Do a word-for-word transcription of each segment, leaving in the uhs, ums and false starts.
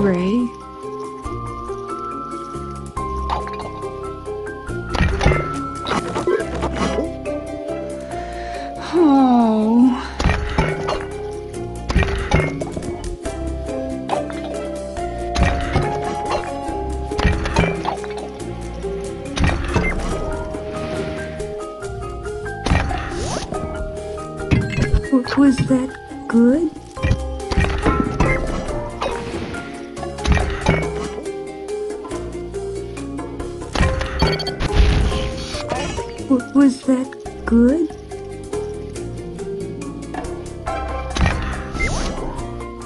gray. Was that good? Was that good?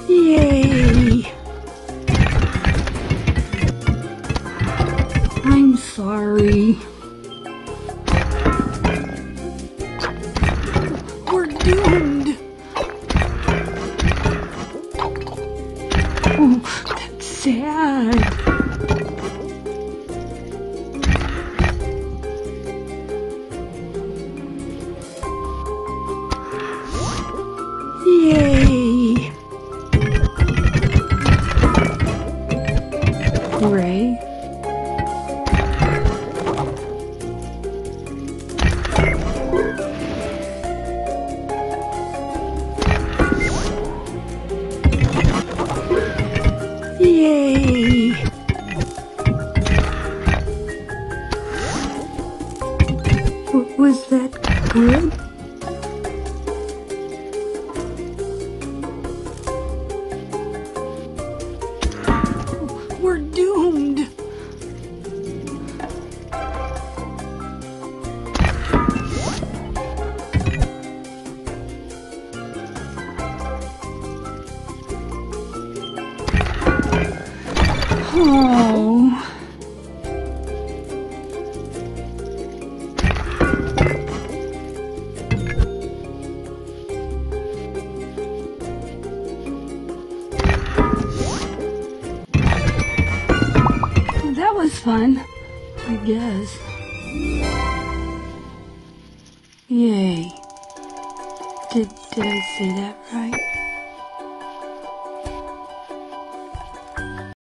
Yay! I'm sorry. We're doomed. Sad. Yay. Gray. Was that good? We're doomed. Oh. Fun, I guess. Yay. Did, did I say that right?